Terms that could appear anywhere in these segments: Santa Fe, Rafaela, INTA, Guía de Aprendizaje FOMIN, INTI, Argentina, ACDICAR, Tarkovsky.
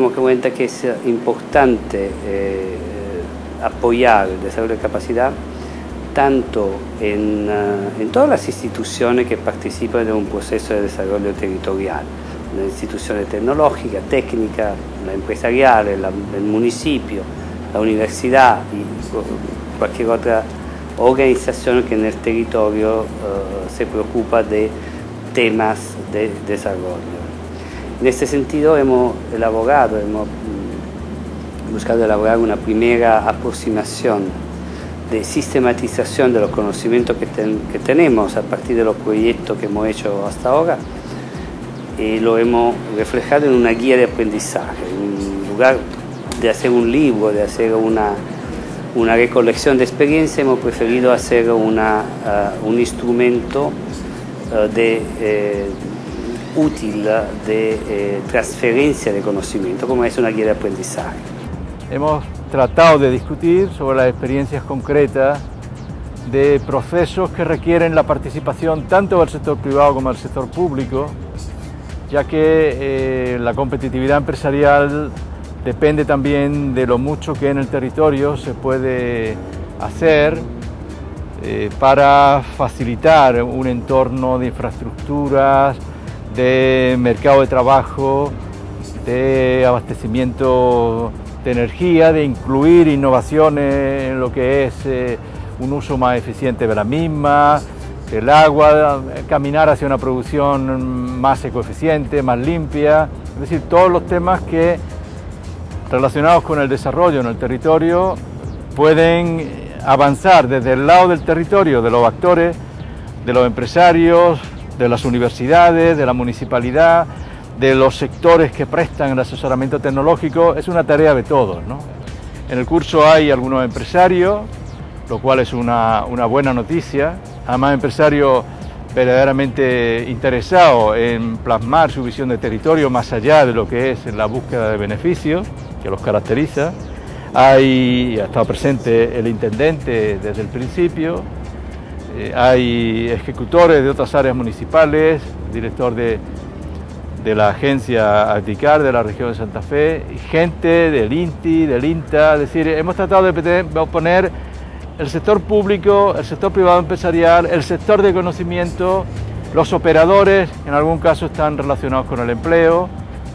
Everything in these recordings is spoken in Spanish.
dimos cuenta que es importante apoyar el desarrollo de capacidad tanto en todas las instituciones que participan de un proceso de desarrollo territorial, las instituciones tecnológicas, técnicas, las empresariales, el municipio, la universidad y cualquier otra organización que en el territorio se preocupa de temas de desarrollo. En este sentido hemos buscado elaborar una primera aproximación de sistematización de los conocimientos que tenemos a partir de los proyectos que hemos hecho hasta ahora, y lo hemos reflejado en una guía de aprendizaje. En lugar de hacer un libro, de hacer una recolección de experiencia, hemos preferido hacer un instrumento útil de transferencia de conocimiento, como es una guía de aprendizaje. Hemos tratado de discutir sobre las experiencias concretas de procesos que requieren la participación tanto del sector privado como del sector público, ya que la competitividad empresarial depende también de lo mucho que en el territorio se puede hacer para facilitar un entorno de infraestructuras, de mercado de trabajo, de abastecimiento de energía, de incluir innovaciones en lo que es un uso más eficiente de la misma, del agua, caminar hacia una producción más ecoeficiente, más limpia, es decir, todos los temas que relacionados con el desarrollo en el territorio pueden avanzar desde el lado del territorio, de los actores, de los empresarios, de las universidades, de la municipalidad, de los sectores que prestan el asesoramiento tecnológico. Es una tarea de todos, ¿no? En el curso hay algunos empresarios, lo cual es una buena noticia, además empresarios verdaderamente interesados en plasmar su visión de territorio más allá de lo que es la búsqueda de beneficios que los caracteriza. Ha estado presente el intendente desde el principio, hay ejecutores de otras áreas municipales, director de la agencia ACDICAR de la región de Santa Fe, gente del INTI, del INTA, es decir, hemos tratado de poner el sector público, el sector privado empresarial, el sector de conocimiento, los operadores, en algún caso están relacionados con el empleo.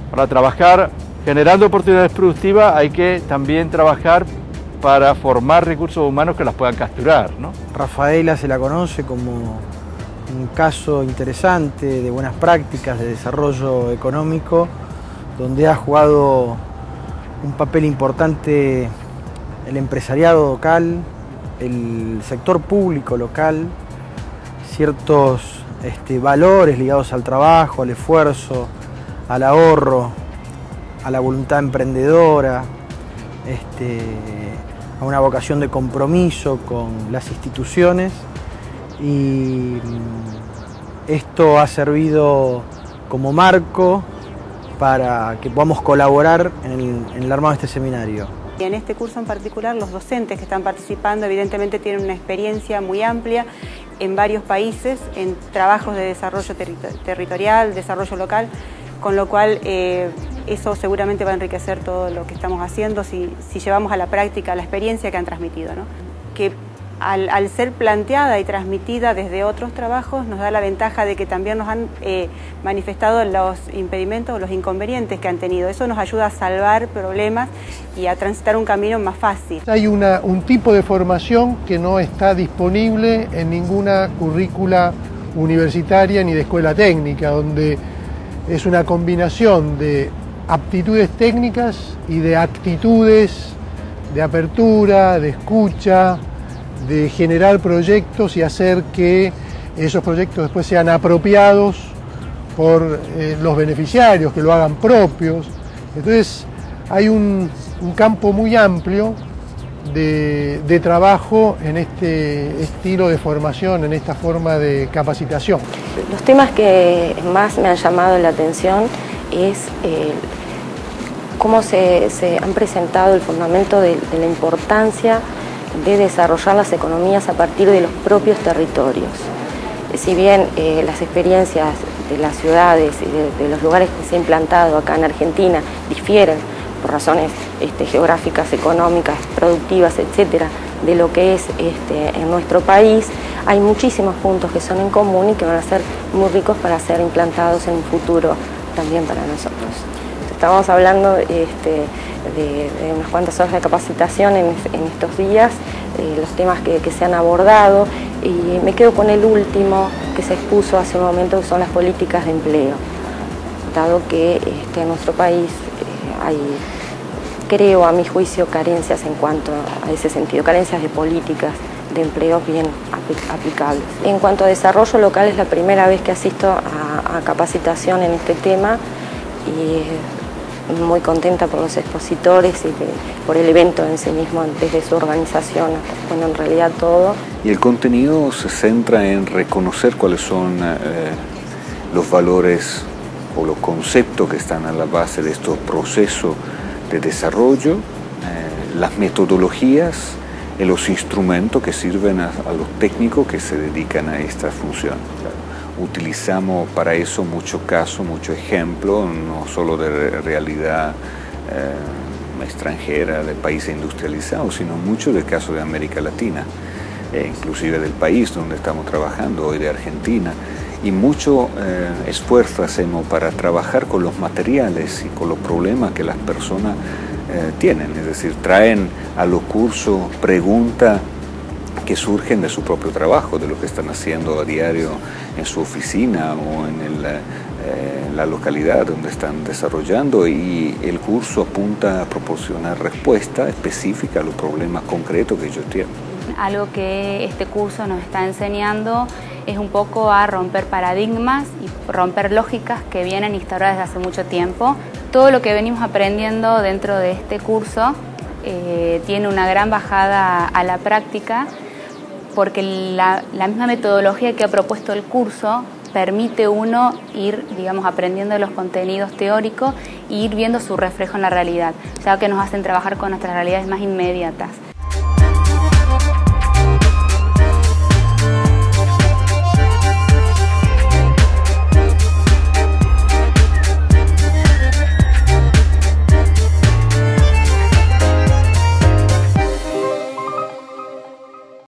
Para trabajar generando oportunidades productivas hay que también trabajar para formar recursos humanos que las puedan capturar, ¿no? Rafaela se la conoce como un caso interesante de buenas prácticas de desarrollo económico, donde ha jugado un papel importante el empresariado local, el sector público local, ciertos valores ligados al trabajo, al esfuerzo, al ahorro, a la voluntad emprendedora, a una vocación de compromiso con las instituciones, y esto ha servido como marco para que podamos colaborar en el armado de este seminario. Y en este curso en particular, los docentes que están participando evidentemente tienen una experiencia muy amplia en varios países, en trabajos de desarrollo territorial, desarrollo local, con lo cual eso seguramente va a enriquecer todo lo que estamos haciendo si llevamos a la práctica la experiencia que han transmitido, ¿no? Que al ser planteada y transmitida desde otros trabajos nos da la ventaja de que también nos han manifestado los impedimentos o los inconvenientes que han tenido. Eso nos ayuda a salvar problemas y a transitar un camino más fácil. Hay un tipo de formación que no está disponible en ninguna currícula universitaria ni de escuela técnica, donde es una combinación de aptitudes técnicas y de actitudes de apertura, de escucha, de generar proyectos y hacer que esos proyectos después sean apropiados por los beneficiarios, que lo hagan propios. Entonces hay un campo muy amplio de trabajo en este estilo de formación, en esta forma de capacitación. Los temas que más me han llamado la atención es cómo se han presentado el fundamento de la importancia de desarrollar las economías a partir de los propios territorios. Si bien las experiencias de las ciudades y de los lugares que se han implantado acá en Argentina difieren por razones geográficas, económicas, productivas, etcétera, de lo que es en nuestro país, hay muchísimos puntos que son en común y que van a ser muy ricos para ser implantados en un futuro también para nosotros. Estamos hablando de unas cuantas horas de capacitación en estos días, los temas que se han abordado, y me quedo con el último que se expuso hace un momento, que son las políticas de empleo. Dado que en nuestro país hay, creo, a mi juicio, carencias en cuanto a ese sentido, carencias de políticas de empleo bien aplicables. En cuanto a desarrollo local, es la primera vez que asisto a capacitación en este tema y muy contenta por los expositores y por el evento en sí mismo, desde su organización hasta, bueno, en realidad todo. Y el contenido se centra en reconocer cuáles son los valores o los conceptos que están a la base de estos procesos de desarrollo, las metodologías y los instrumentos que sirven a los técnicos que se dedican a esta función. Utilizamos para eso muchos casos, muchos ejemplos, no solo de realidad extranjera, de países industrializados, sino muchos del caso de América Latina, inclusive del país donde estamos trabajando hoy, de Argentina, y mucho esfuerzo hacemos para trabajar con los materiales y con los problemas que las personas tienen, es decir, traen a los cursos preguntas que surgen de su propio trabajo, de lo que están haciendo a diario en su oficina o en la localidad donde están desarrollando, y el curso apunta a proporcionar respuesta específica a los problemas concretos que ellos tienen. Algo que este curso nos está enseñando es un poco a romper paradigmas y romper lógicas que vienen instauradas desde hace mucho tiempo. Todo lo que venimos aprendiendo dentro de este curso tiene una gran bajada a la práctica, porque la misma metodología que ha propuesto el curso permite uno ir, digamos, aprendiendo los contenidos teóricos e ir viendo su reflejo en la realidad, o sea que nos hacen trabajar con nuestras realidades más inmediatas.